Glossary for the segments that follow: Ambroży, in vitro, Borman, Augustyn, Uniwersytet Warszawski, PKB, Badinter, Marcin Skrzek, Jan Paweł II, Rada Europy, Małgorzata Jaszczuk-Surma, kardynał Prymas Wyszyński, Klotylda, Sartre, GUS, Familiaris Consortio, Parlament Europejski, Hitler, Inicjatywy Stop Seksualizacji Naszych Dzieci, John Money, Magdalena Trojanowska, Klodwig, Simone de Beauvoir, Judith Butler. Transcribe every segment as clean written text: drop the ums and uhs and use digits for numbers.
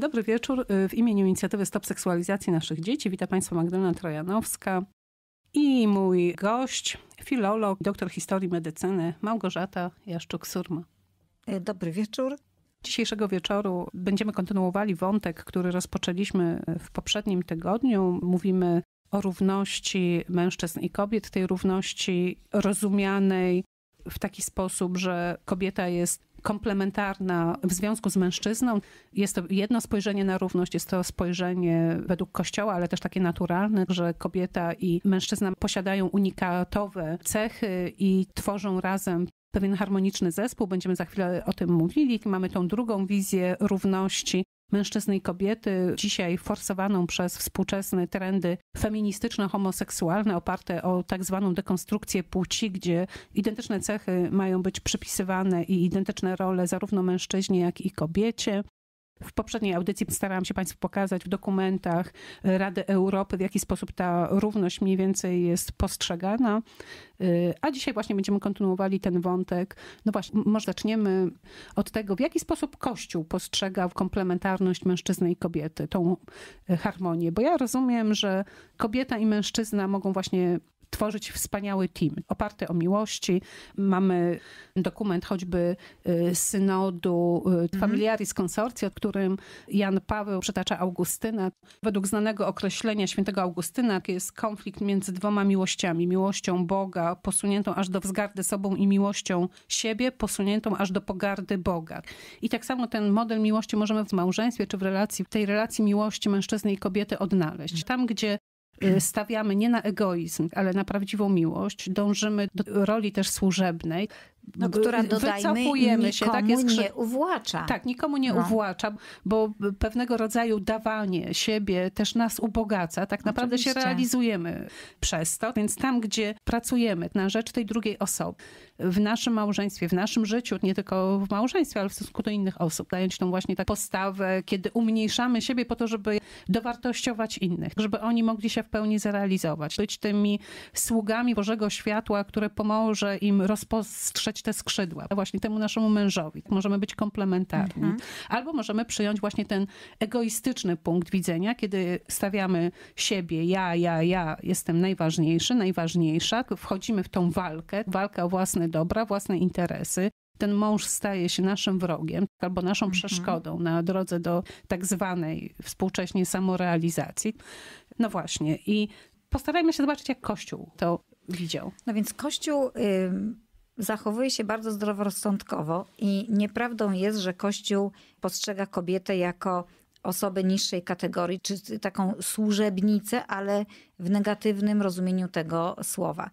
Dobry wieczór. W imieniu Inicjatywy Stop Seksualizacji Naszych Dzieci witam Państwa Magdalena Trojanowska i mój gość, filolog, doktor historii medycyny Małgorzata Jaszczuk-Surma. Dobry wieczór. Dzisiejszego wieczoru będziemy kontynuowali wątek, który rozpoczęliśmy w poprzednim tygodniu. Mówimy o równości mężczyzn i kobiet, tej równości rozumianej w taki sposób, że kobieta jest komplementarna w związku z mężczyzną. Jest to jedno spojrzenie na równość, jest to spojrzenie według Kościoła, ale też takie naturalne, że kobieta i mężczyzna posiadają unikatowe cechy i tworzą razem pewien harmoniczny zespół. Będziemy za chwilę o tym mówili. Mamy tą drugą wizję równości mężczyzny i kobiety, dzisiaj forsowaną przez współczesne trendy feministyczno-homoseksualne, oparte o tak zwaną dekonstrukcję płci, gdzie identyczne cechy mają być przypisywane i identyczne role zarówno mężczyźnie, jak i kobiecie. W poprzedniej audycji starałam się Państwu pokazać w dokumentach Rady Europy, w jaki sposób ta równość mniej więcej jest postrzegana. A dzisiaj właśnie będziemy kontynuowali ten wątek. No właśnie, może zaczniemy od tego, w jaki sposób Kościół postrzega komplementarność mężczyzny i kobiety, tą harmonię. Bo ja rozumiem, że kobieta i mężczyzna mogą właśnie tworzyć wspaniały team, oparty o miłości. Mamy dokument choćby synodu Familiaris Consortio, którym Jan Paweł przytacza Augustyna. Według znanego określenia świętego Augustyna jest konflikt między dwoma miłościami. Miłością Boga posuniętą aż do wzgardy sobą i miłością siebie posuniętą aż do pogardy Boga. I tak samo ten model miłości możemy w małżeństwie czy w relacji, tej relacji miłości mężczyzny i kobiety odnaleźć. Tam, gdzie stawiamy nie na egoizm, ale na prawdziwą miłość. Dążymy do roli też służebnej, no, która, dodajmy, nikomu się, tak, jest nie uwłacza. Tak, nikomu nie uwłacza, bo pewnego rodzaju dawanie siebie też nas ubogaca. Tak naprawdę się realizujemy przez to. Więc tam, gdzie pracujemy na rzecz tej drugiej osoby, w naszym małżeństwie, w naszym życiu, nie tylko w małżeństwie, ale w stosunku do innych osób, dając tą właśnie taką postawę, kiedy umniejszamy siebie po to, żeby dowartościować innych, żeby oni mogli się w pełni zrealizować. Być tymi sługami Bożego światła, które pomoże im rozpostrzeć te skrzydła właśnie temu naszemu mężowi. Możemy być komplementarni. Albo możemy przyjąć właśnie ten egoistyczny punkt widzenia, kiedy stawiamy siebie, ja jestem najważniejszy, najważniejsza. Wchodzimy w tą walkę o własne dobra, własne interesy. Ten mąż staje się naszym wrogiem albo naszą przeszkodą na drodze do tak zwanej współcześnie samorealizacji. No właśnie. I postarajmy się zobaczyć, jak Kościół to widział. No więc Kościół zachowuje się bardzo zdroworozsądkowo i nieprawdą jest, że Kościół postrzega kobietę jako osobę niższej kategorii, czy taką służebnicę, ale w negatywnym rozumieniu tego słowa.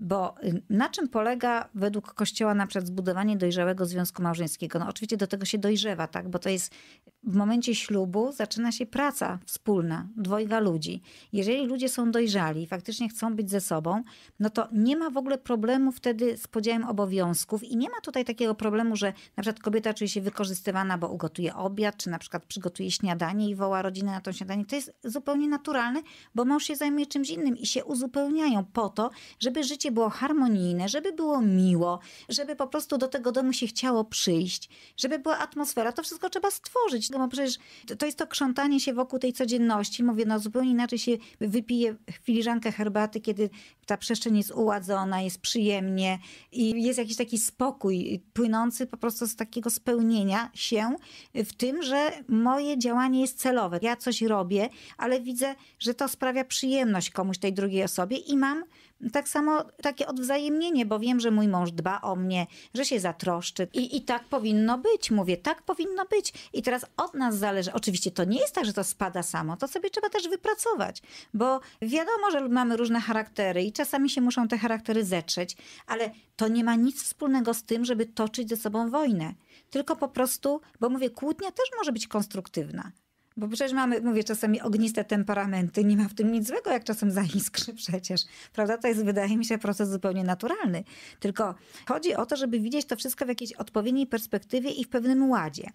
Bo na czym polega według Kościoła na przykład zbudowanie dojrzałego związku małżeńskiego? No oczywiście do tego się dojrzewa, tak? Bo to jest w momencie ślubu zaczyna się praca wspólna, dwojga ludzi. Jeżeli ludzie są dojrzali i faktycznie chcą być ze sobą, no to nie ma w ogóle problemu wtedy z podziałem obowiązków i nie ma tutaj takiego problemu, że na przykład kobieta czuje się wykorzystywana, bo ugotuje obiad, czy na przykład przygotuje śniadanie i woła rodzinę na to śniadanie. To jest zupełnie naturalne, bo mąż się zajmuje czymś innym i się uzupełniają po to, żeby życie było harmonijne, żeby było miło, żeby po prostu do tego domu się chciało przyjść, żeby była atmosfera. To wszystko trzeba stworzyć, bo przecież to jest to krzątanie się wokół tej codzienności. Mówię, no zupełnie inaczej się wypije filiżankę herbaty, kiedy ta przestrzeń jest uładzona, jest przyjemnie i jest jakiś taki spokój płynący po prostu z takiego spełnienia się w tym, że moje działanie jest celowe. Ja coś robię, ale widzę, że to sprawia przyjemność komuś, tej drugiej osobie i mam tak samo takie odwzajemnienie, bo wiem, że mój mąż dba o mnie, że się zatroszczy. I tak powinno być, mówię, tak powinno być. I teraz od nas zależy. Oczywiście to nie jest tak, że to spada samo. To sobie trzeba też wypracować, bo wiadomo, że mamy różne charaktery i czasami się muszą te charaktery zetrzeć, ale to nie ma nic wspólnego z tym, żeby toczyć ze sobą wojnę. Tylko po prostu, bo mówię, kłótnia też może być konstruktywna. Bo przecież mamy, mówię, czasami ogniste temperamenty, nie ma w tym nic złego, jak czasem zaiskrzy przecież. Prawda? To jest, wydaje mi się, proces zupełnie naturalny. Tylko chodzi o to, żeby widzieć to wszystko w jakiejś odpowiedniej perspektywie i w pewnym ładzie.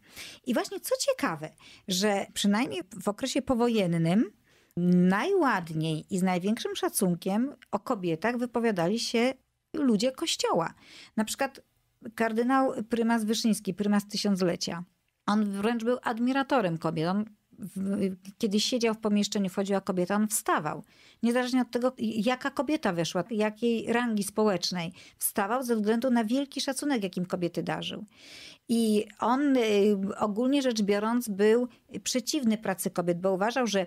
I właśnie co ciekawe, że przynajmniej w okresie powojennym najładniej i z największym szacunkiem o kobietach wypowiadali się ludzie Kościoła. Na przykład kardynał Prymas Wyszyński, Prymas Tysiąclecia. On wręcz był admiratorem kobiet. On, kiedy siedział w pomieszczeniu, wchodziła kobieta, on wstawał. Niezależnie od tego, jaka kobieta wyszła, jakiej rangi społecznej, wstawał ze względu na wielki szacunek, jakim kobiety darzył. I on ogólnie rzecz biorąc był przeciwny pracy kobiet, bo uważał, że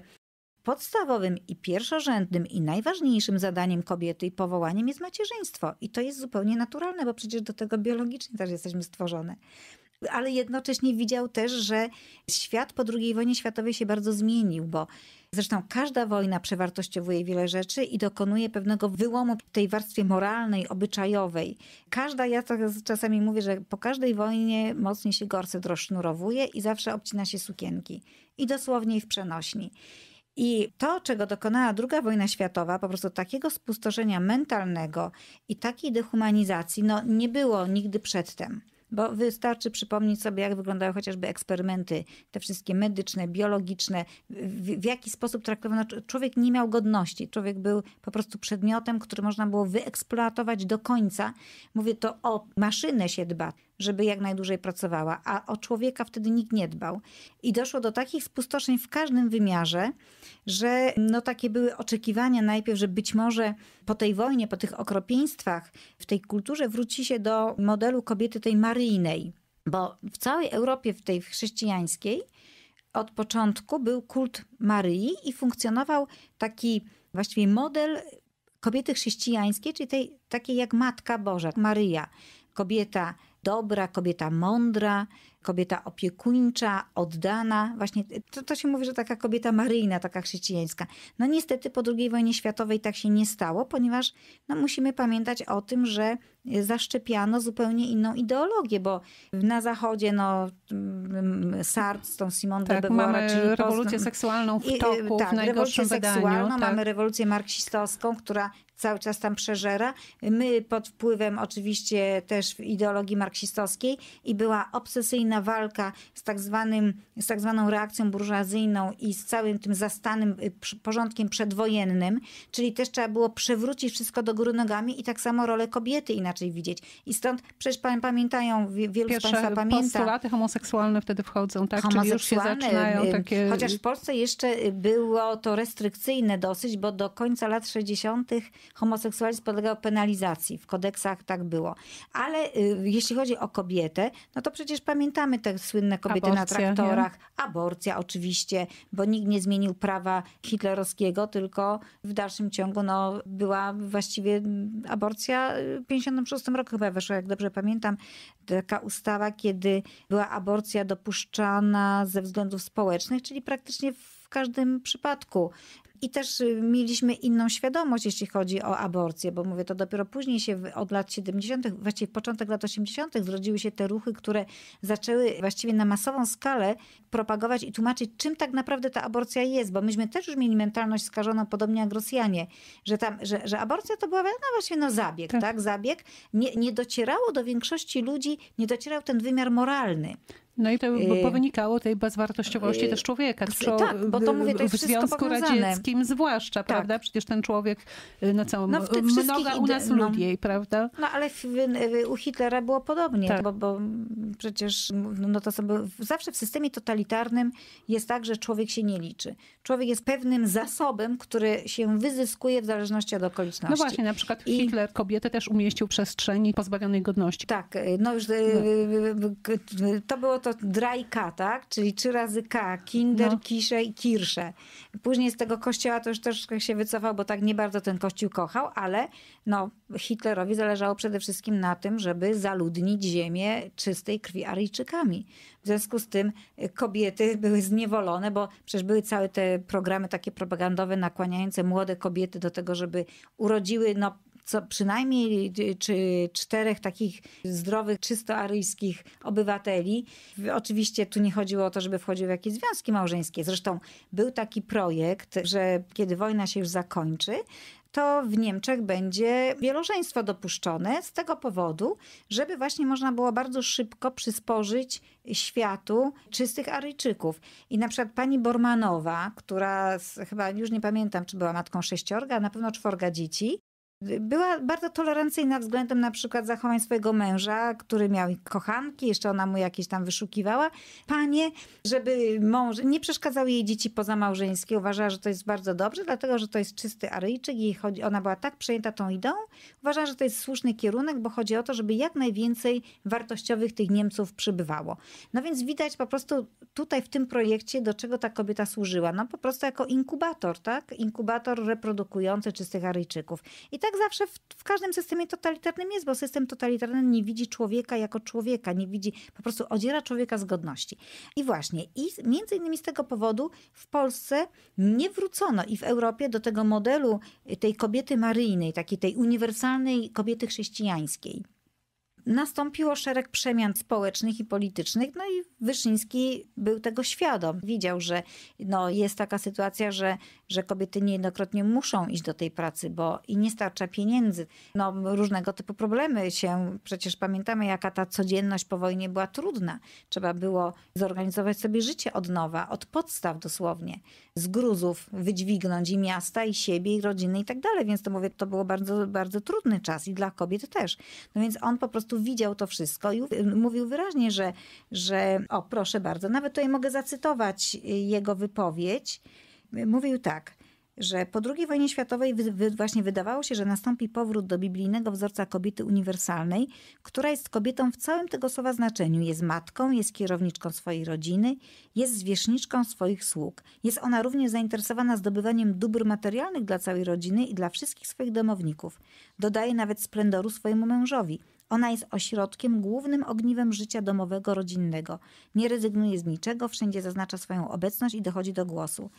podstawowym i pierwszorzędnym i najważniejszym zadaniem kobiety i powołaniem jest macierzyństwo. I to jest zupełnie naturalne, bo przecież do tego biologicznie też jesteśmy stworzone. Ale jednocześnie widział też, że świat po II wojnie światowej się bardzo zmienił, bo zresztą każda wojna przewartościowuje wiele rzeczy i dokonuje pewnego wyłomu w tej warstwie moralnej, obyczajowej. Ja czasami mówię, że po każdej wojnie mocniej się gorset rozsznurowuje i zawsze obcina się sukienki. I dosłownie w przenośni. I to, czego dokonała II wojna światowa, po prostu takiego spustoszenia mentalnego i takiej dehumanizacji, no nie było nigdy przedtem. Bo wystarczy przypomnieć sobie, jak wyglądały chociażby eksperymenty, te wszystkie medyczne, biologiczne, w jaki sposób traktowano. Człowiek nie miał godności, człowiek był po prostu przedmiotem, który można było wyeksploatować do końca. Mówię, to o maszynę się dba, żeby jak najdłużej pracowała, a o człowieka wtedy nikt nie dbał. I doszło do takich spustoszeń w każdym wymiarze, że no takie były oczekiwania najpierw, że być może po tej wojnie, po tych okropieństwach w tej kulturze wróci się do modelu kobiety tej maryjnej. Bo w całej Europie, w tej chrześcijańskiej, od początku był kult Maryi i funkcjonował taki właściwie model kobiety chrześcijańskiej, czyli tej takiej jak Matka Boża, Maryja. Kobieta dobra, kobieta mądra, kobieta opiekuńcza, oddana. Właśnie to się mówi, że taka kobieta maryjna, taka chrześcijańska. No niestety po II wojnie światowej tak się nie stało, ponieważ no, musimy pamiętać o tym, że zaszczepiano zupełnie inną ideologię, bo na Zachodzie no, Sartre z tą Simone de Beauvoir. Mamy rewolucję seksualną w toku, w najgorszym wydaniu. Mamy rewolucję marksistowską, która cały czas tam przeżera. My pod wpływem oczywiście też ideologii marksistowskiej i była obsesyjna walka z tak zwaną reakcją burżuazyjną i z całym tym zastanym porządkiem przedwojennym, czyli też trzeba było przewrócić wszystko do góry nogami i tak samo rolę kobiety inaczej widzieć. I stąd przecież pamiętają, wielu z Państwa pamięta. Postulaty homoseksualne wtedy wchodzą, tak? Czyli już się zaczynają takie... Chociaż w Polsce jeszcze było to restrykcyjne dosyć, bo do końca lat 60. homoseksualizm podlegał penalizacji. W kodeksach tak było. Ale jeśli chodzi o kobietę, no to przecież pamiętamy te słynne kobiety na traktorach. Nie? Aborcja oczywiście, bo nikt nie zmienił prawa hitlerowskiego, tylko w dalszym ciągu no, była właściwie aborcja. W 1956 roku chyba weszła, jak dobrze pamiętam, taka ustawa, kiedy była aborcja dopuszczana ze względów społecznych, czyli praktycznie w każdym przypadku. I też mieliśmy inną świadomość, jeśli chodzi o aborcję, bo mówię, to dopiero później się od lat 70., właściwie początek lat 80. zrodziły się te ruchy, które zaczęły właściwie na masową skalę propagować i tłumaczyć, czym tak naprawdę ta aborcja jest, bo myśmy też już mieli mentalność skażoną, podobnie jak Rosjanie, że aborcja to była no właśnie no zabieg, tak? Zabieg. Nie docierało do większości ludzi, nie docierał ten wymiar moralny. No i to wynikało tej bezwartościowości też człowieka. Tak, bo to mówię, to jest w Związku Radzieckim zwłaszcza, tak, prawda? Przecież ten człowiek, no co, no, mnoga u nas ludzi, no, prawda? No ale u Hitlera było podobnie, tak. bo przecież no to sobie, zawsze w systemie totalitarnym jest tak, że człowiek się nie liczy. Człowiek jest pewnym zasobem, który się wyzyskuje w zależności od okoliczności. No właśnie, na przykład Hitler kobietę też umieścił w przestrzeni pozbawionej godności. Tak, no już to było to drajka, tak? Czyli 3 razy K, kinder, no. Kisze i kirsze. Później z tego kościoła to już troszkę się wycofał, bo tak nie bardzo ten kościół kochał, ale no, Hitlerowi zależało przede wszystkim na tym, żeby zaludnić ziemię czystej krwi Aryjczykami. W związku z tym kobiety były zniewolone, bo przecież były całe te programy takie propagandowe nakłaniające młode kobiety do tego, żeby urodziły no, co przynajmniej 4 takich zdrowych, czysto aryjskich obywateli. Oczywiście tu nie chodziło o to, żeby wchodziły w jakieś związki małżeńskie. Zresztą był taki projekt, że kiedy wojna się już zakończy, to w Niemczech będzie wielożeństwo dopuszczone z tego powodu, żeby właśnie można było bardzo szybko przysporzyć światu czystych Aryjczyków. I na przykład pani Bormanowa, która chyba już nie pamiętam, czy była matką 6, na pewno 4 dzieci, Była bardzo tolerancyjna względem na przykład zachowań swojego męża, który miał kochanki, jeszcze ona mu jakieś tam wyszukiwała. Panie, żeby mąż nie przeszkadzał jej dzieci pozamałżeńskie, uważała, że to jest bardzo dobrze, dlatego że to jest czysty aryjczyk i ona była tak przejęta tą ideą. Uważała, że to jest słuszny kierunek, bo chodzi o to, żeby jak najwięcej wartościowych tych Niemców przybywało. No więc widać po prostu tutaj w tym projekcie, do czego ta kobieta służyła. No po prostu jako inkubator, tak? Inkubator reprodukujący czystych aryjczyków. I tak zawsze w każdym systemie totalitarnym jest, bo system totalitarny nie widzi człowieka jako człowieka, nie widzi, po prostu odziera człowieka z godności. I właśnie, i między innymi z tego powodu w Polsce nie wrócono i w Europie do tego modelu tej kobiety maryjnej, takiej tej uniwersalnej kobiety chrześcijańskiej. Nastąpiło szereg przemian społecznych i politycznych, no i Wyszyński był tego świadom. Widział, że no jest taka sytuacja, że kobiety niejednokrotnie muszą iść do tej pracy, bo i nie starcza pieniędzy. No różnego typu problemy się, przecież pamiętamy, jaka ta codzienność po wojnie była trudna. Trzeba było zorganizować sobie życie od nowa, od podstaw dosłownie, z gruzów wydźwignąć i miasta, i siebie, i rodziny, i tak dalej. Więc to mówię, to było bardzo, bardzo trudny czas i dla kobiet też. No więc on po prostu widział to wszystko i mówił wyraźnie, że o proszę bardzo, nawet tutaj mogę zacytować jego wypowiedź. Mówił tak, że po II wojnie światowej właśnie wydawało się, że nastąpi powrót do biblijnego wzorca kobiety uniwersalnej, która jest kobietą w całym tego słowa znaczeniu. Jest matką, jest kierowniczką swojej rodziny, jest zwierzchniczką swoich sług. Jest ona również zainteresowana zdobywaniem dóbr materialnych dla całej rodziny i dla wszystkich swoich domowników. Dodaje nawet splendoru swojemu mężowi. Ona jest ośrodkiem, głównym ogniwem życia domowego, rodzinnego. Nie rezygnuje z niczego, wszędzie zaznacza swoją obecność i dochodzi do głosu.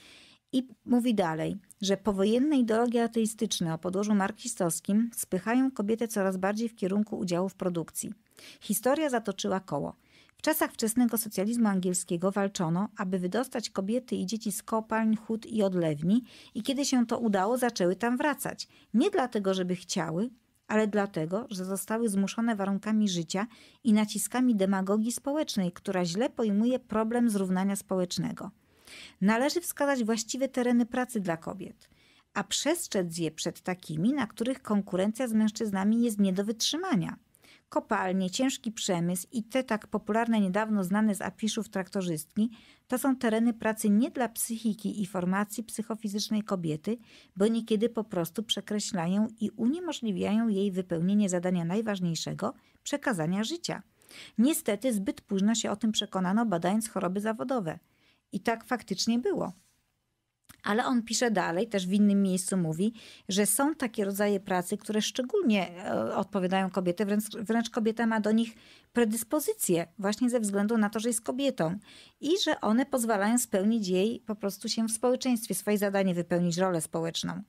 I mówi dalej, że powojenne ideologie ateistyczne o podłożu marksistowskim spychają kobietę coraz bardziej w kierunku udziału w produkcji. Historia zatoczyła koło. W czasach wczesnego socjalizmu angielskiego walczono, aby wydostać kobiety i dzieci z kopalń, hut i odlewni i kiedy się to udało, zaczęły tam wracać. Nie dlatego, żeby chciały, ale dlatego, że zostały zmuszone warunkami życia i naciskami demagogii społecznej, która źle pojmuje problem zrównania społecznego. Należy wskazać właściwe tereny pracy dla kobiet, a przestrzec je przed takimi, na których konkurencja z mężczyznami jest nie do wytrzymania. Kopalnie, ciężki przemysł i te tak popularne niedawno znane z afiszów traktorzystki to są tereny pracy nie dla psychiki i formacji psychofizycznej kobiety, bo niekiedy po prostu przekreślają i uniemożliwiają jej wypełnienie zadania najważniejszego – przekazania życia. Niestety zbyt późno się o tym przekonano, badając choroby zawodowe. I tak faktycznie było. Ale on pisze dalej, też w innym miejscu mówi, że są takie rodzaje pracy, które szczególnie odpowiadają kobiety, wręcz kobieta ma do nich predyspozycje właśnie ze względu na to, że jest kobietą i że one pozwalają spełnić jej po prostu się w społeczeństwie, swoje zadanie wypełnić, rolę społeczną.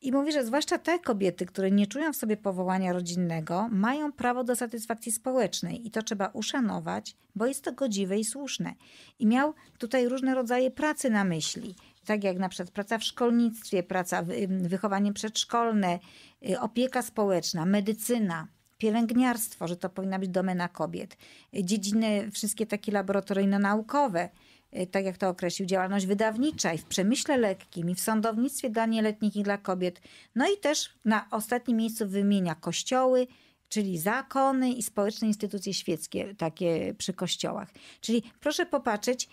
I mówi, że zwłaszcza te kobiety, które nie czują w sobie powołania rodzinnego, mają prawo do satysfakcji społecznej i to trzeba uszanować, bo jest to godziwe i słuszne. I miał tutaj różne rodzaje pracy na myśli. Tak jak na przykład praca w szkolnictwie, praca wychowanie przedszkolne, opieka społeczna, medycyna, pielęgniarstwo, że to powinna być domena kobiet, dziedziny wszystkie takie laboratoryjno-naukowe, tak jak to określił, działalność wydawnicza i w przemyśle lekkim i w sądownictwie dla nieletnich i dla kobiet. No i też na ostatnim miejscu wymienia kościoły, czyli zakony i społeczne instytucje świeckie, takie przy kościołach. Czyli proszę popatrzeć,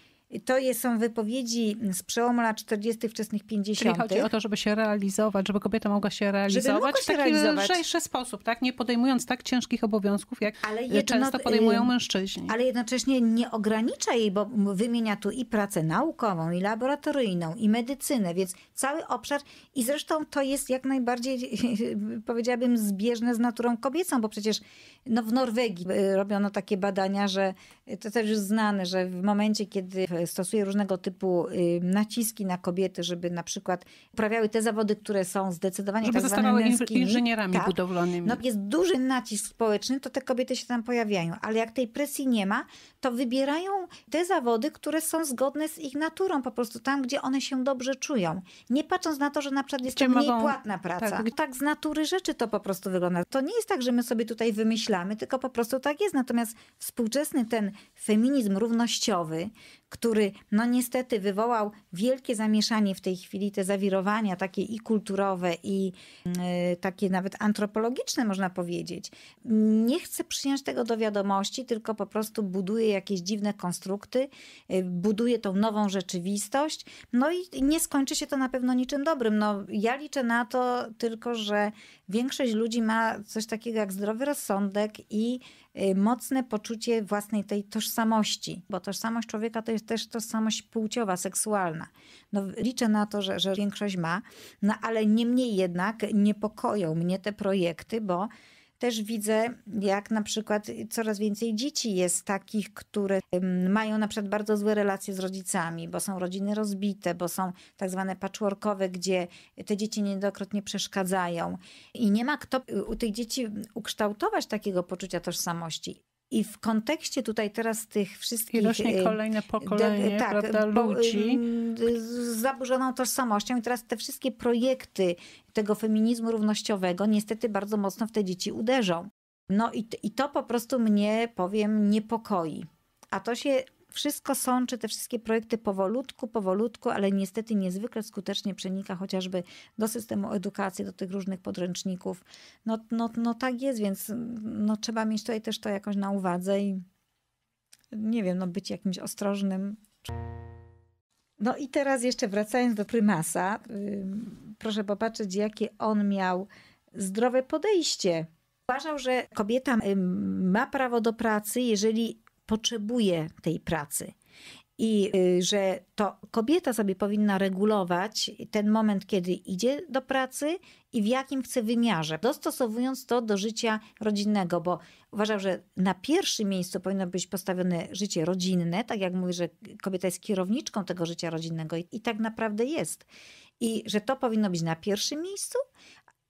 to są wypowiedzi z przełomu lat 40. wczesnych 50. Czyli chodzi o to, żeby się realizować, żeby kobieta mogła się realizować w taki lżejszy sposób, tak? Nie podejmując tak ciężkich obowiązków, jak często podejmują mężczyźni. Ale jednocześnie nie ogranicza jej, bo wymienia tu i pracę naukową, i laboratoryjną, i medycynę, więc cały obszar i zresztą to jest jak najbardziej, powiedziałabym, zbieżne z naturą kobiecą, bo przecież no, w Norwegii robiono takie badania, że to też już znane, że w momencie, kiedy stosuje różnego typu naciski na kobiety, żeby na przykład uprawiały te zawody, które są zdecydowanie żeby tak zwane męskimi, inżynierami tak, budowlanymi. No, jest duży nacisk społeczny, to te kobiety się tam pojawiają. Ale jak tej presji nie ma, to wybierają te zawody, które są zgodne z ich naturą. Po prostu tam, gdzie one się dobrze czują. Nie patrząc na to, że na przykład jest to mniej płatna praca. Tak. Tak z natury rzeczy to po prostu wygląda. To nie jest tak, że my sobie tutaj wymyślamy, tylko po prostu tak jest. Natomiast współczesny ten feminizm równościowy, który no niestety wywołał wielkie zamieszanie w tej chwili, te zawirowania takie i kulturowe i takie nawet antropologiczne można powiedzieć. Nie chcę przyjąć tego do wiadomości, tylko po prostu buduje jakieś dziwne konstrukty, buduje tą nową rzeczywistość, no i nie skończy się to na pewno niczym dobrym. No, ja liczę na to tylko, że większość ludzi ma coś takiego jak zdrowy rozsądek i mocne poczucie własnej tej tożsamości, bo tożsamość człowieka to jest też tożsamość płciowa, seksualna. No, liczę na to, że większość ma, no, ale niemniej jednak niepokoją mnie te projekty, bo też widzę, jak na przykład coraz więcej dzieci jest takich, które mają na przykład bardzo złe relacje z rodzicami, bo są rodziny rozbite, bo są tak zwane patchworkowe, gdzie te dzieci niejednokrotnie przeszkadzają. I nie ma kto u tych dzieci ukształtować takiego poczucia tożsamości. I w kontekście tutaj teraz tych wszystkich... I rośnie kolejne pokolenie, prawda, ludzi. Z zaburzoną tożsamością. I teraz te wszystkie projekty tego feminizmu równościowego niestety bardzo mocno w te dzieci uderzą. No i to po prostu mnie, powiem, niepokoi. A to się wszystko sączy, te wszystkie projekty powolutku, ale niestety niezwykle skutecznie przenika chociażby do systemu edukacji, do tych różnych podręczników. No tak jest, więc no, trzeba mieć tutaj też to jakoś na uwadze i nie wiem, no, być jakimś ostrożnym. No i teraz jeszcze wracając do Prymasa, proszę popatrzeć, jakie on miał zdrowe podejście. Uważał, że kobieta ma prawo do pracy, jeżeli potrzebuje tej pracy i że to kobieta sobie powinna regulować ten moment, kiedy idzie do pracy i w jakim chce wymiarze, dostosowując to do życia rodzinnego, bo uważam, że na pierwszym miejscu powinno być postawione życie rodzinne, tak jak mówię, że kobieta jest kierowniczką tego życia rodzinnego i tak naprawdę jest. I że to powinno być na pierwszym miejscu,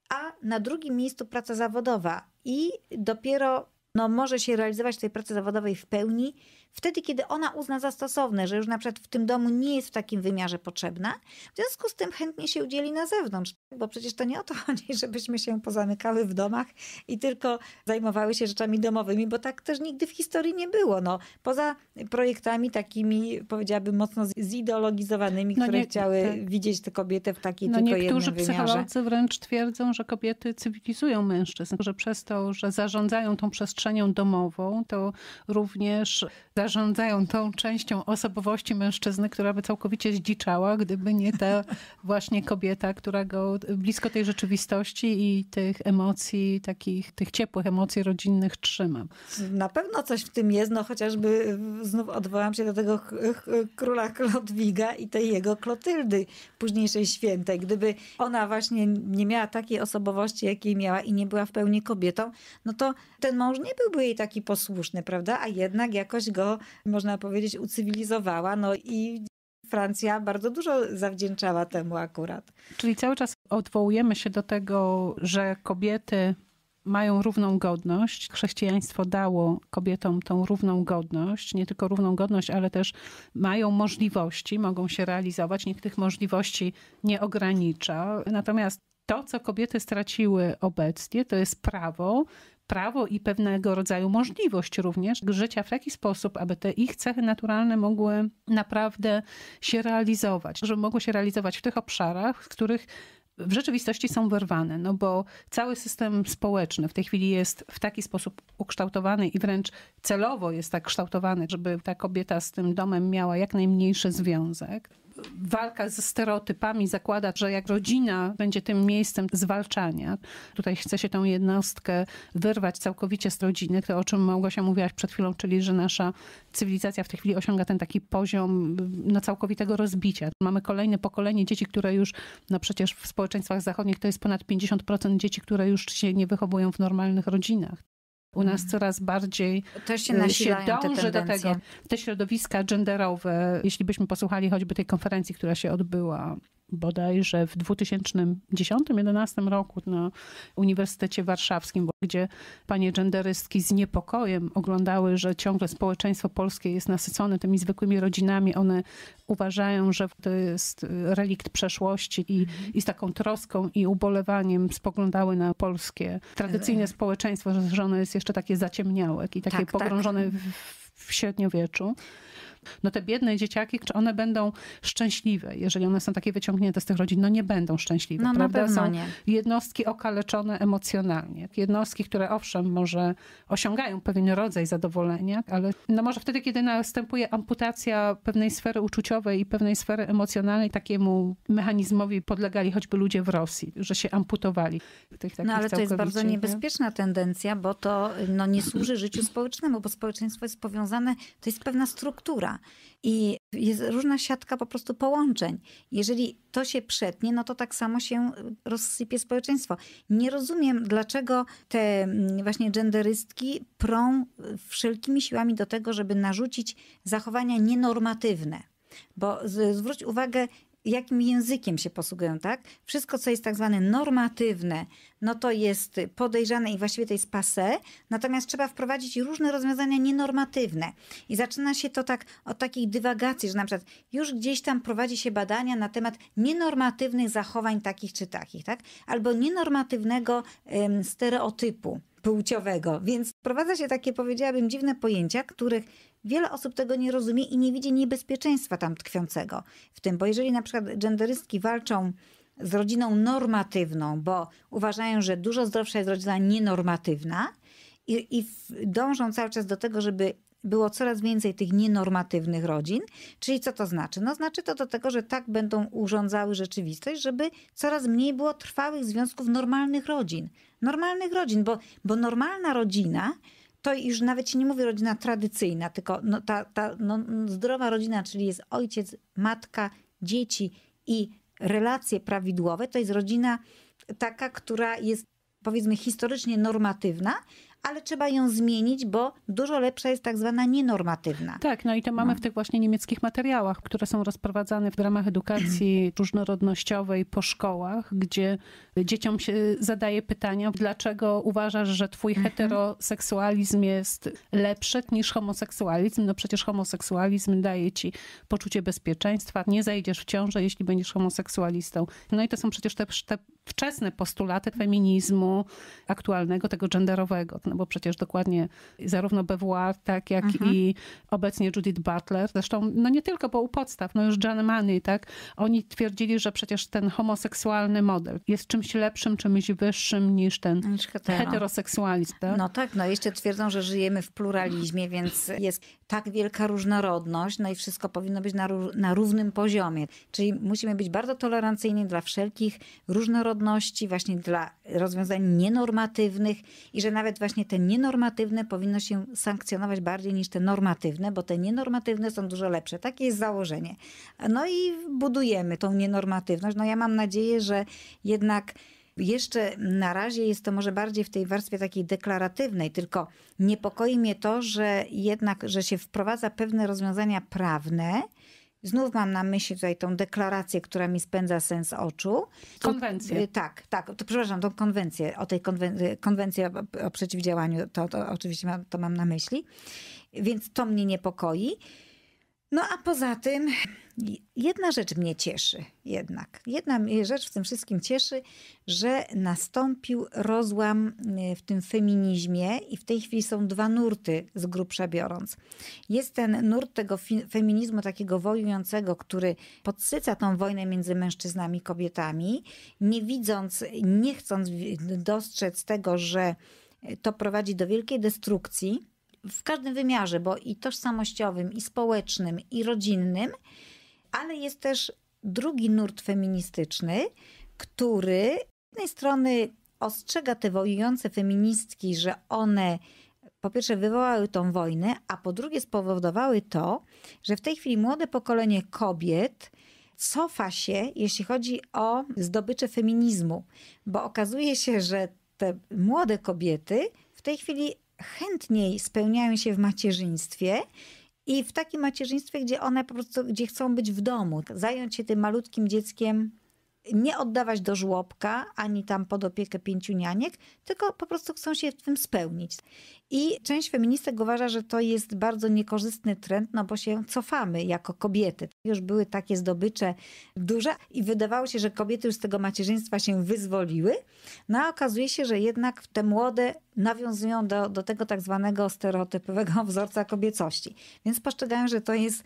a na drugim miejscu praca zawodowa i dopiero no, może się realizować w tej pracy zawodowej w pełni wtedy, kiedy ona uzna za stosowne, że już na przykład w tym domu nie jest w takim wymiarze potrzebna, w związku z tym chętnie się udzieli na zewnątrz, bo przecież to nie o to chodzi, żebyśmy się pozamykały w domach i tylko zajmowały się rzeczami domowymi, bo tak też nigdy w historii nie było. No, poza projektami takimi, powiedziałabym, mocno zideologizowanymi, no, które chciały widzieć tę kobietę w takiej tylko jednym wymiarze. Niektórzy psycholodzy wręcz twierdzą, że kobiety cywilizują mężczyzn, że przez to, że zarządzają tą przestrzenią domową, to również zarządzają tą częścią osobowości mężczyzny, która by całkowicie zdziczała, gdyby nie ta właśnie kobieta, która go blisko tej rzeczywistości i tych emocji, takich tych ciepłych emocji rodzinnych trzyma. Na pewno coś w tym jest, no chociażby znów odwołam się do tego króla Klodwiga i tej jego Klotyldy, późniejszej świętej. Gdyby ona właśnie nie miała takiej osobowości, jakiej miała i nie była w pełni kobietą, no to ten mąż nie byłby jej taki posłuszny, prawda? A jednak jakoś go, można powiedzieć, ucywilizowała. No i Francja bardzo dużo zawdzięczała temu akurat. Czyli cały czas odwołujemy się do tego, że kobiety mają równą godność. Chrześcijaństwo dało kobietom tą równą godność. Nie tylko równą godność, ale też mają możliwości, mogą się realizować. Nikt tych możliwości nie ogranicza. Natomiast to, co kobiety straciły obecnie, to jest prawo i pewnego rodzaju możliwość również życia w taki sposób, aby te ich cechy naturalne mogły naprawdę się realizować. Żeby mogły się realizować w tych obszarach, w których w rzeczywistości są wyrwane, no bo cały system społeczny w tej chwili jest w taki sposób ukształtowany i wręcz celowo jest tak kształtowany, żeby ta kobieta z tym domem miała jak najmniejszy związek. Walka ze stereotypami zakłada, że jak rodzina będzie tym miejscem zwalczania, tutaj chce się tą jednostkę wyrwać całkowicie z rodziny, to o czym Małgosia mówiłaś przed chwilą, czyli że nasza cywilizacja w tej chwili osiąga ten taki poziom no, całkowitego rozbicia. Mamy kolejne pokolenie dzieci, które już, no przecież w społeczeństwach zachodnich to jest ponad 50% dzieci, które już się nie wychowują w normalnych rodzinach. U nas coraz bardziej też się dąży do tego. Te środowiska genderowe, jeśli byśmy posłuchali choćby tej konferencji, która się odbyła bodajże w 2010-2011 roku na Uniwersytecie Warszawskim, gdzie panie genderystki z niepokojem oglądały, że ciągle społeczeństwo polskie jest nasycone tymi zwykłymi rodzinami. One uważają, że to jest relikt przeszłości i z taką troską i ubolewaniem spoglądały na polskie tradycyjne społeczeństwo, że ono jest jeszcze takie zaciemniałe i takie pogrążone w średniowieczu. No te biedne dzieciaki, czy one będą szczęśliwe? Jeżeli one są takie wyciągnięte z tych rodzin, no nie będą szczęśliwe. No, prawda? Na pewno nie. Są jednostki okaleczone emocjonalnie. Jednostki, które owszem może osiągają pewien rodzaj zadowolenia, ale no może wtedy, kiedy następuje amputacja pewnej sfery uczuciowej i pewnej sfery emocjonalnej, takiemu mechanizmowi podlegali choćby ludzie w Rosji, że się amputowali. No ale to jest bardzo niebezpieczna tendencja, bo to no, nie służy życiu społecznemu, bo społeczeństwo jest powiązane, to jest pewna struktura i jest różna siatka po prostu połączeń. Jeżeli to się przetnie, no to tak samo się rozsypie społeczeństwo. Nie rozumiem, dlaczego te właśnie genderystki prą wszelkimi siłami do tego, żeby narzucić zachowania nienormatywne. Bo zwróć uwagę, jakim językiem się posługują, tak? Wszystko, co jest tak zwane normatywne, no to jest podejrzane i właściwie to jest passé, natomiast trzeba wprowadzić różne rozwiązania nienormatywne. I zaczyna się to tak od takiej dywagacji, że na przykład już gdzieś tam prowadzi się badania na temat nienormatywnych zachowań takich czy takich, tak? Albo nienormatywnego stereotypu płciowego. Więc wprowadza się takie, powiedziałabym, dziwne pojęcia, których wiele osób tego nie rozumie i nie widzi niebezpieczeństwa tam tkwiącego w tym. Bo jeżeli na przykład genderystki walczą z rodziną normatywną, bo uważają, że dużo zdrowsza jest rodzina nienormatywna i dążą cały czas do tego, żeby było coraz więcej tych nienormatywnych rodzin. Czyli co to znaczy? No znaczy to do tego, że tak będą urządzały rzeczywistość, żeby coraz mniej było trwałych związków normalnych rodzin. Normalnych rodzin, bo normalna rodzina to już nawet się nie mówi rodzina tradycyjna, tylko no zdrowa rodzina, czyli jest ojciec, matka, dzieci i relacje prawidłowe, to jest rodzina taka, która jest powiedzmy historycznie normatywna, ale trzeba ją zmienić, bo dużo lepsza jest tak zwana nienormatywna. Tak, no i to mamy w tych właśnie niemieckich materiałach, które są rozprowadzane w ramach edukacji różnorodnościowej po szkołach, gdzie dzieciom się zadaje pytania, dlaczego uważasz, że twój heteroseksualizm jest lepszy niż homoseksualizm? No przecież homoseksualizm daje ci poczucie bezpieczeństwa, nie zajdziesz w ciążę, jeśli będziesz homoseksualistą. No i to są przecież te wczesne postulaty feminizmu aktualnego, tego genderowego. No bo przecież dokładnie zarówno Beauvoir, tak jak i obecnie Judith Butler, zresztą no nie tylko, bo u podstaw, no już John Money, tak, oni twierdzili, że przecież ten homoseksualny model jest czymś lepszym, czymś wyższym niż ten heteroseksualizm. Tak? No tak, no jeszcze twierdzą, że żyjemy w pluralizmie, więc jest tak wielka różnorodność, no i wszystko powinno być na równym poziomie. Czyli musimy być bardzo tolerancyjni dla wszelkich różnorodności, właśnie dla rozwiązań nienormatywnych i że nawet właśnie te nienormatywne powinno się sankcjonować bardziej niż te normatywne, bo te nienormatywne są dużo lepsze. Takie jest założenie. No i budujemy tą nienormatywność. No ja mam nadzieję, że jednak jeszcze na razie jest to może bardziej w tej warstwie takiej deklaratywnej, tylko niepokoi mnie to, że jednak, że się wprowadza pewne rozwiązania prawne. Znów mam na myśli tutaj tą deklarację, która mi spędza sen z oczu. Konwencję. Tak, tak. To, przepraszam, tą konwencję, o tej konwencji o przeciwdziałaniu, to oczywiście to mam na myśli. Więc to mnie niepokoi. No a poza tym jedna rzecz mnie cieszy jednak. Jedna rzecz w tym wszystkim cieszy, że nastąpił rozłam w tym feminizmie i w tej chwili są dwa nurty z grubsza biorąc. Jest ten nurt tego feminizmu takiego wojującego, który podsyca tą wojnę między mężczyznami i kobietami, nie widząc, nie chcąc dostrzec tego, że to prowadzi do wielkiej destrukcji, w każdym wymiarze, bo i tożsamościowym, i społecznym, i rodzinnym, ale jest też drugi nurt feministyczny, który z jednej strony ostrzega te wojujące feministki, że one po pierwsze wywołały tą wojnę, a po drugie spowodowały to, że w tej chwili młode pokolenie kobiet cofa się, jeśli chodzi o zdobycze feminizmu, bo okazuje się, że te młode kobiety w tej chwili chętniej spełniają się w macierzyństwie i w takim macierzyństwie, gdzie one po prostu, gdzie chcą być w domu, zająć się tym malutkim dzieckiem nie oddawać do żłobka, ani tam pod opiekę 5 nianiek, tylko po prostu chcą się w tym spełnić. I część feministek uważa, że to jest bardzo niekorzystny trend, no bo się cofamy jako kobiety. Już były takie zdobycze duże i wydawało się, że kobiety już z tego macierzyństwa się wyzwoliły, no a okazuje się, że jednak te młode nawiązują do tego tak zwanego stereotypowego wzorca kobiecości. Więc postrzegają, że to jest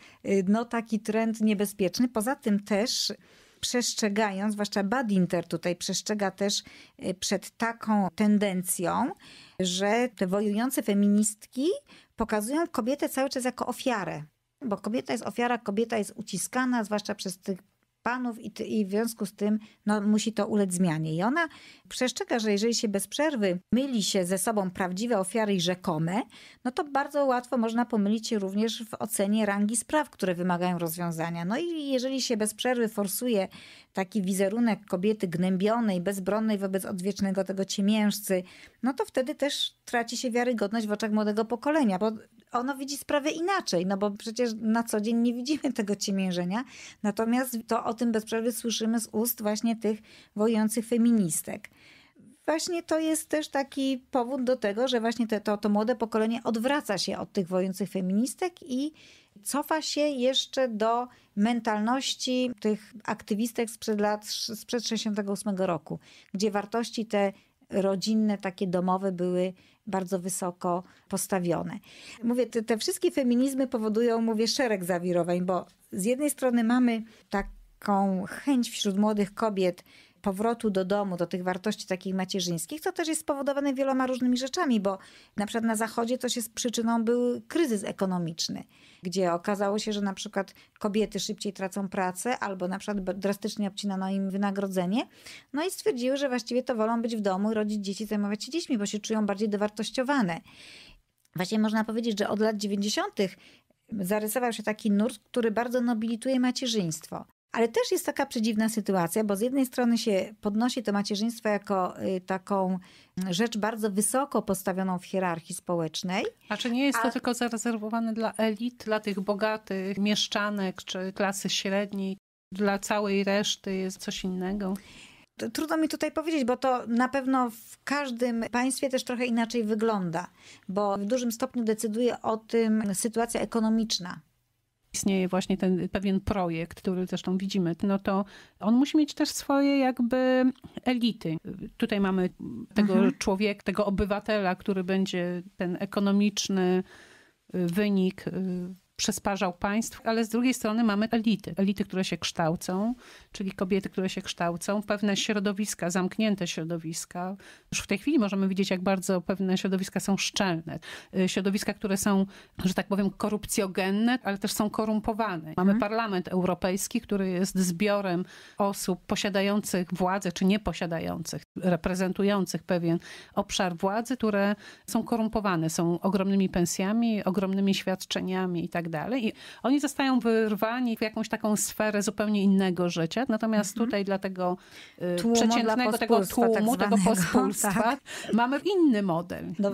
no, taki trend niebezpieczny. Poza tym też przestrzegając, zwłaszcza Badinter tutaj przestrzega też przed taką tendencją, że te wojujące feministki pokazują kobietę cały czas jako ofiarę. Bo kobieta jest ofiara, kobieta jest uciskana, zwłaszcza przez tych panów i w związku z tym no, musi to ulec zmianie. I ona przestrzega, że jeżeli się bez przerwy myli się ze sobą prawdziwe ofiary i rzekome, no to bardzo łatwo można pomylić się również w ocenie rangi spraw, które wymagają rozwiązania. No i jeżeli się bez przerwy forsuje taki wizerunek kobiety gnębionej, bezbronnej wobec odwiecznego tego ciemiężcy, no to wtedy też traci się wiarygodność w oczach młodego pokolenia, bo ono widzi sprawę inaczej, no bo przecież na co dzień nie widzimy tego ciemiężenia, natomiast to o tym bez przerwy słyszymy z ust właśnie tych wojujących feministek. Właśnie to jest też taki powód do tego, że właśnie to młode pokolenie odwraca się od tych wojujących feministek i cofa się jeszcze do mentalności tych aktywistek sprzed 68 roku, gdzie wartości te rodzinne, takie domowe były bardzo wysoko postawione. Mówię, te wszystkie feminizmy powodują, mówię, szereg zawirowań, bo z jednej strony mamy taką chęć wśród młodych kobiet powrotu do domu, do tych wartości takich macierzyńskich, to też jest spowodowane wieloma różnymi rzeczami, bo na przykład na Zachodzie to się z przyczyną był kryzys ekonomiczny, gdzie okazało się, że na przykład kobiety szybciej tracą pracę albo na przykład drastycznie obcinano im wynagrodzenie, no i stwierdziły, że właściwie to wolą być w domu, rodzić dzieci, zajmować się dziećmi, bo się czują bardziej dowartościowane. Właśnie można powiedzieć, że od lat 90. zarysował się taki nurt, który bardzo nobilituje macierzyństwo. Ale też jest taka przedziwna sytuacja, bo z jednej strony się podnosi to macierzyństwo jako taką rzecz bardzo wysoko postawioną w hierarchii społecznej. A czy nie jest to tylko zarezerwowane dla elit, dla tych bogatych mieszczanek czy klasy średniej, dla całej reszty jest coś innego? Trudno mi tutaj powiedzieć, bo to na pewno w każdym państwie też trochę inaczej wygląda, bo w dużym stopniu decyduje o tym sytuacja ekonomiczna. Istnieje właśnie ten pewien projekt, który zresztą widzimy, no to on musi mieć też swoje jakby elity. Tutaj mamy tego człowieka, tego obywatela, który będzie ten ekonomiczny wynik przysparzał państw, ale z drugiej strony mamy elity. Elity, które się kształcą, czyli kobiety, które się kształcą, pewne środowiska, zamknięte środowiska. Już w tej chwili możemy widzieć, jak bardzo pewne środowiska są szczelne. Środowiska, które są, że tak powiem, korupcjogenne, ale też są korumpowane. Mamy Parlament Europejski, który jest zbiorem osób posiadających władzę, czy nieposiadających, reprezentujących pewien obszar władzy, które są korumpowane, są ogromnymi pensjami, ogromnymi świadczeniami i tak dalej. I oni zostają wyrwani w jakąś taką sferę zupełnie innego życia. Natomiast tutaj dla tego przeciętnego tego tłumu, tak tego pospólstwa, tak, mamy inny model. No,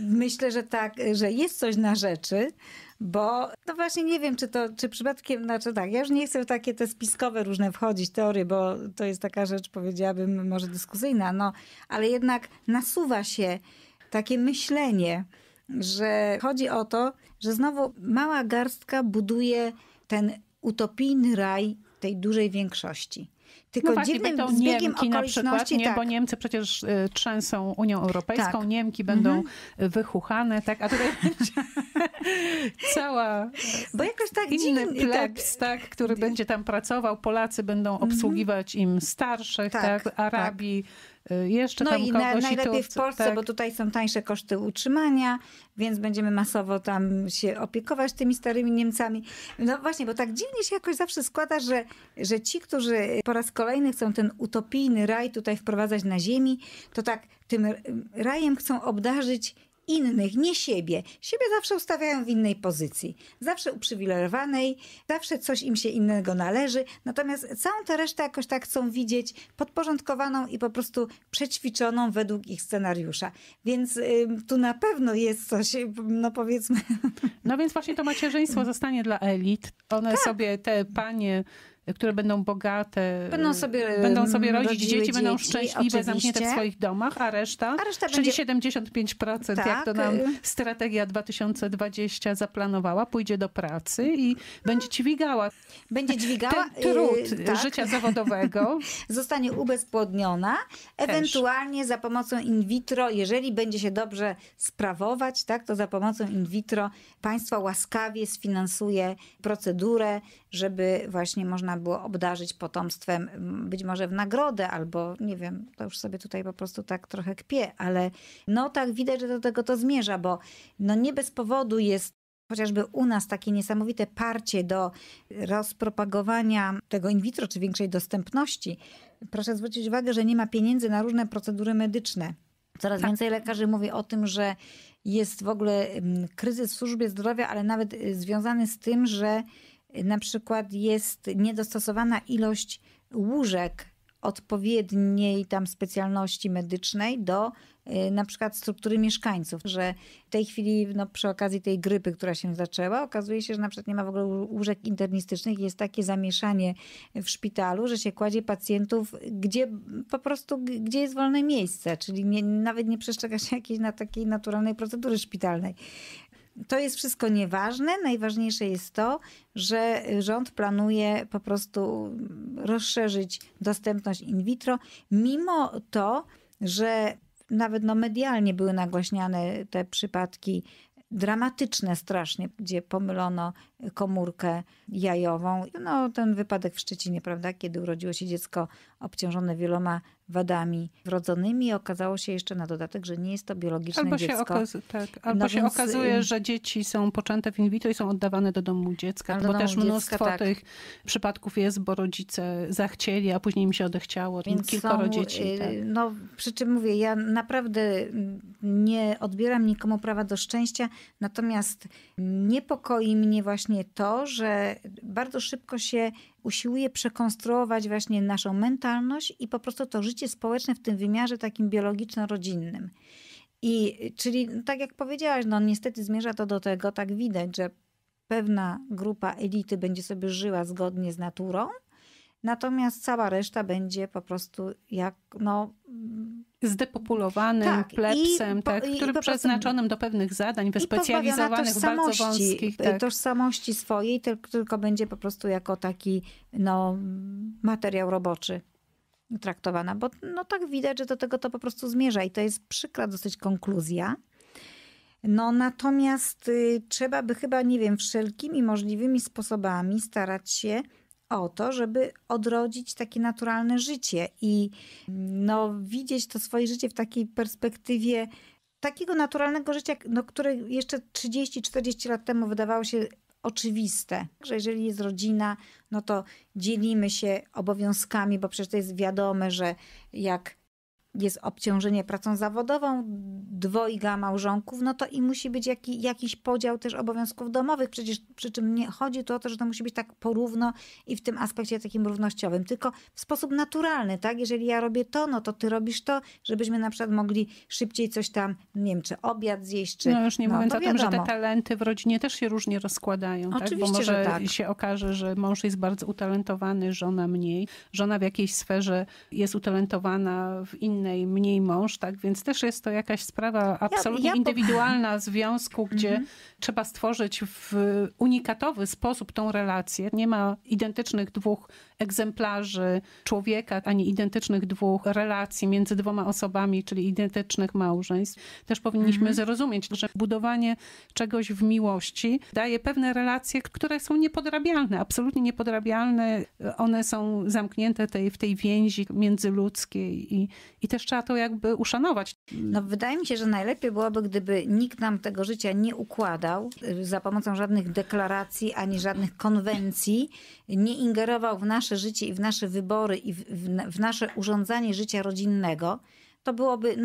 myślę, że tak, że jest coś na rzeczy, bo no właśnie nie wiem, czy przypadkiem, znaczy tak, ja już nie chcę w takie te spiskowe różne wchodzić teorie, bo to jest taka rzecz, powiedziałabym, może dyskusyjna, no, ale jednak nasuwa się takie myślenie, że chodzi o to, że znowu mała garstka buduje ten utopijny raj tej dużej większości. Tylko no właśnie, będą Niemki na przykład, nie, tak, bo Niemcy przecież trzęsą Unią Europejską, tak. Niemki będą wychuchane, tak, a tutaj będzie cała bo jakoś tak inny plebs, tak, który będzie tam pracował, Polacy będą obsługiwać im starszych, tak, Arabii, jeszcze no tam i kogoś najlepiej w Polsce, tak, bo tutaj są tańsze koszty utrzymania, więc będziemy masowo tam się opiekować tymi starymi Niemcami. No właśnie, bo tak dziwnie się jakoś zawsze składa, że ci, którzy po raz kolejny chcą ten utopijny raj tutaj wprowadzać na ziemi, to tak tym rajem chcą obdarzyć innych, nie siebie. Siebie zawsze ustawiają w innej pozycji. Zawsze uprzywilejowanej, zawsze coś im się innego należy. Natomiast całą tę resztę jakoś tak chcą widzieć podporządkowaną i po prostu przećwiczoną według ich scenariusza. Więc tu na pewno jest coś, no powiedzmy. No więc właśnie to macierzyństwo zostanie dla elit. One sobie, te panie które będą bogate, będą sobie rodzić dzieci, będą szczęśliwe, oczywiście, zamknięte w swoich domach, a reszta czyli będzie... 75%, tak, jak to nam strategia 2020 zaplanowała, pójdzie do pracy i będzie dźwigała. Będzie dźwigała trud życia zawodowego. Zostanie ubezpłodniona, ewentualnie za pomocą in vitro, jeżeli będzie się dobrze sprawować, tak, to za pomocą in vitro państwo łaskawie sfinansuje procedurę, żeby właśnie można było obdarzyć potomstwem, być może w nagrodę, albo nie wiem, to już sobie tutaj po prostu tak trochę kpię, ale no tak widać, że do tego to zmierza, bo no nie bez powodu jest chociażby u nas takie niesamowite parcie do rozpropagowania tego in vitro, czy większej dostępności. Proszę zwrócić uwagę, że nie ma pieniędzy na różne procedury medyczne. Coraz więcej lekarzy mówi o tym, że jest w ogóle kryzys w służbie zdrowia, ale nawet związany z tym, że na przykład jest niedostosowana ilość łóżek odpowiedniej tam specjalności medycznej do na przykład struktury mieszkańców, że w tej chwili no, przy okazji tej grypy, która się zaczęła, okazuje się, że na przykład nie ma w ogóle łóżek internistycznych, jest takie zamieszanie w szpitalu, że się kładzie pacjentów, gdzie po prostu, gdzie jest wolne miejsce, czyli nawet nie przestrzega się jakiejś na takiej naturalnej procedury szpitalnej. To jest wszystko nieważne. Najważniejsze jest to, że rząd planuje po prostu rozszerzyć dostępność in vitro, mimo to, że nawet no medialnie były nagłaśniane te przypadki dramatyczne strasznie, gdzie pomylono komórkę jajową. No ten wypadek w Szczecinie, prawda, kiedy urodziło się dziecko obciążone wieloma wadami wrodzonymi, okazało się jeszcze na dodatek, że nie jest to biologiczne dziecko. Albo się okazuje, że dzieci są poczęte w in vitro i są oddawane do domu dziecka, bo też mnóstwo tych przypadków jest, bo rodzice zachcieli, a później im się odechciało. Więc kilkoro dzieci. Tak. No, przy czym mówię, ja naprawdę nie odbieram nikomu prawa do szczęścia, natomiast niepokoi mnie właśnie to, że bardzo szybko się usiłuje przekonstruować właśnie naszą mentalność i po prostu to życie społeczne w tym wymiarze takim biologiczno-rodzinnym. I czyli tak jak powiedziałaś, no niestety zmierza to do tego, tak widać, że pewna grupa elity będzie sobie żyła zgodnie z naturą, natomiast cała reszta będzie po prostu jak, no... zdepopulowanym plebsem, który przeznaczonym do pewnych zadań, wyspecjalizowanych, bardzo wąskich. Tożsamości swojej, tylko będzie po prostu jako taki no, materiał roboczy traktowana. Bo no, tak widać, że do tego to po prostu zmierza i to jest przykra dosyć konkluzja. No natomiast trzeba by chyba, nie wiem, wszelkimi możliwymi sposobami starać się o to, żeby odrodzić takie naturalne życie i no, widzieć to swoje życie w takiej perspektywie takiego naturalnego życia, no, które jeszcze 30-40 lat temu wydawało się oczywiste, że jeżeli jest rodzina, no to dzielimy się obowiązkami, bo przecież to jest wiadome, że jak jest obciążenie pracą zawodową dwojga małżonków, no to i musi być jakiś podział też obowiązków domowych. Przecież przy czym nie chodzi tu o to, że to musi być tak porówno i w tym aspekcie takim równościowym, tylko w sposób naturalny, tak? Jeżeli ja robię to, no to ty robisz to, żebyśmy na przykład mogli szybciej coś tam, nie wiem, czy obiad zjeść, czy... No już nie mówiąc o tym, że te talenty w rodzinie też się różnie rozkładają. Oczywiście, tak? Bo może że tak się okaże, że mąż jest bardzo utalentowany, żona mniej. Żona w jakiejś sferze jest utalentowana, w innej mniej mąż, tak? Więc też jest to jakaś sprawa absolutnie indywidualna związku, gdzie trzeba stworzyć w unikatowy sposób tą relację. Nie ma identycznych dwóch egzemplarzy człowieka, ani identycznych dwóch relacji między dwoma osobami, czyli identycznych małżeństw. Też powinniśmy zrozumieć, że budowanie czegoś w miłości daje pewne relacje, które są niepodrabialne, absolutnie niepodrabialne. One są zamknięte w tej więzi międzyludzkiej i też trzeba to jakby uszanować. No, wydaje mi się, że najlepiej byłoby, gdyby nikt nam tego życia nie układał za pomocą żadnych deklaracji, ani żadnych konwencji, nie ingerował w nasze życie i w nasze wybory i w nasze urządzanie życia rodzinnego. To byłoby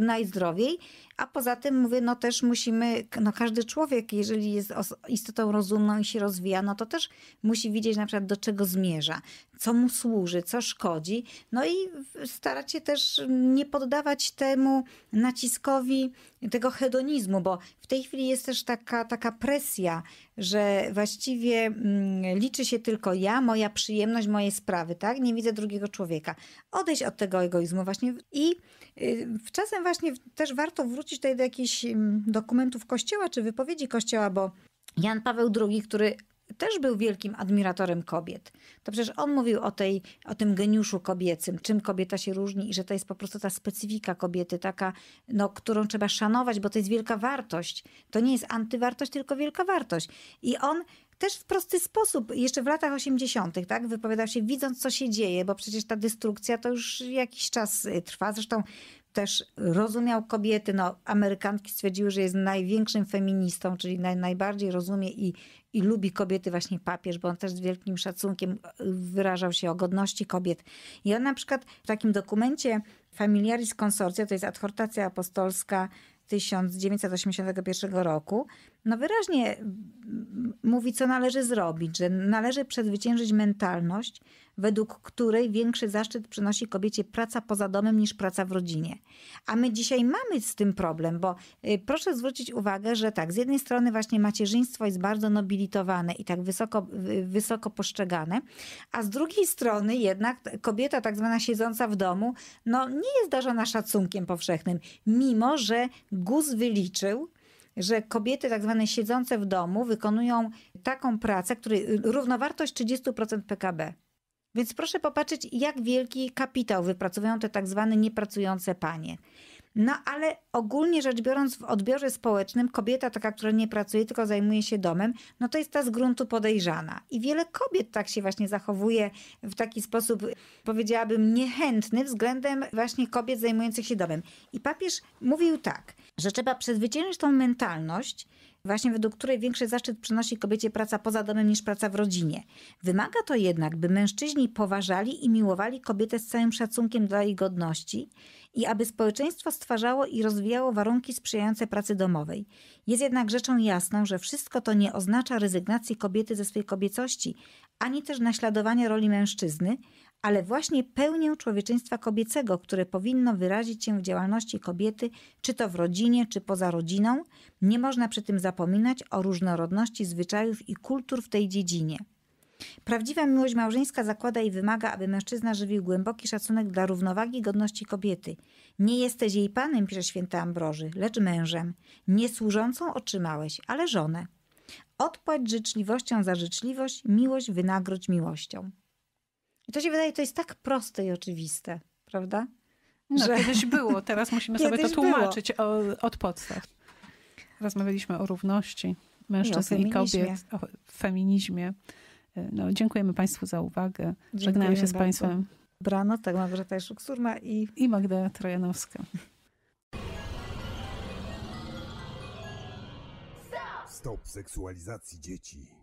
najzdrowiej, A poza tym mówię, no też musimy, no każdy człowiek, jeżeli jest istotą rozumną i się rozwija, no to też musi widzieć na przykład do czego zmierza, co mu służy, co szkodzi. No i starać się też nie poddawać temu naciskowi tego hedonizmu, bo w tej chwili jest też taka presja, że właściwie liczy się tylko ja, moja przyjemność, moje sprawy, tak? Nie widzę drugiego człowieka. Odejść od tego egoizmu właśnie i czasem właśnie też warto wrócić tutaj do jakichś dokumentów Kościoła czy wypowiedzi Kościoła, bo Jan Paweł II, który też był wielkim admiratorem kobiet. To przecież on mówił o tym geniuszu kobiecym, czym kobieta się różni i że to jest po prostu ta specyfika kobiety, taka, no, którą trzeba szanować, bo to jest wielka wartość. To nie jest antywartość, tylko wielka wartość. I on też w prosty sposób, jeszcze w latach 80., tak, wypowiadał się, widząc co się dzieje, bo przecież ta destrukcja to już jakiś czas trwa. Zresztą też rozumiał kobiety, no Amerykanki stwierdziły, że jest największym feministą, czyli najbardziej rozumie i lubi kobiety właśnie papież, bo on też z wielkim szacunkiem wyrażał się o godności kobiet. I on na przykład w takim dokumencie Familiaris Consortio, to jest adhortacja apostolska 1981 roku, no wyraźnie mówi, co należy zrobić, że należy przezwyciężyć mentalność, według której większy zaszczyt przynosi kobiecie praca poza domem niż praca w rodzinie. A my dzisiaj mamy z tym problem, bo proszę zwrócić uwagę, że tak, z jednej strony właśnie macierzyństwo jest bardzo nobilitowane i tak wysoko postrzegane, a z drugiej strony jednak kobieta tak zwana siedząca w domu, no nie jest darzona szacunkiem powszechnym, mimo że GUS wyliczył, że kobiety tak zwane siedzące w domu wykonują taką pracę, której równowartość 30% PKB. Więc proszę popatrzeć, jak wielki kapitał wypracowują te tak zwane niepracujące panie. No ale ogólnie rzecz biorąc w odbiorze społecznym kobieta taka, która nie pracuje, tylko zajmuje się domem, no to jest ta z gruntu podejrzana. I wiele kobiet tak się właśnie zachowuje w taki sposób, powiedziałabym, niechętny względem właśnie kobiet zajmujących się domem. I papież mówił tak, że trzeba przezwyciężyć tą mentalność, właśnie według której większy zaszczyt przynosi kobiecie praca poza domem niż praca w rodzinie. Wymaga to jednak, by mężczyźni poważali i miłowali kobietę z całym szacunkiem dla jej godności i aby społeczeństwo stwarzało i rozwijało warunki sprzyjające pracy domowej. Jest jednak rzeczą jasną, że wszystko to nie oznacza rezygnacji kobiety ze swojej kobiecości, ani też naśladowania roli mężczyzny, ale właśnie pełnię człowieczeństwa kobiecego, które powinno wyrazić się w działalności kobiety, czy to w rodzinie, czy poza rodziną. Nie można przy tym zapominać o różnorodności zwyczajów i kultur w tej dziedzinie. Prawdziwa miłość małżeńska zakłada i wymaga, aby mężczyzna żywił głęboki szacunek dla równowagi i godności kobiety. Nie jesteś jej panem, pisze święty Ambroży, lecz mężem. Nie służącą otrzymałeś, ale żonę. Odpłać życzliwością za życzliwość, miłość wynagrodź miłością. I to się wydaje, to jest tak proste i oczywiste, prawda? No, że kiedyś było, teraz musimy sobie to tłumaczyć od podstaw. Rozmawialiśmy o równości mężczyzn i kobiet, o feminizmie. No, dziękujemy Państwu za uwagę. Żegnam się z Państwem. Brano, tak, Małgorzata Jaszczuk-Surma i Magdalena Trojanowska. Stop seksualizacji dzieci.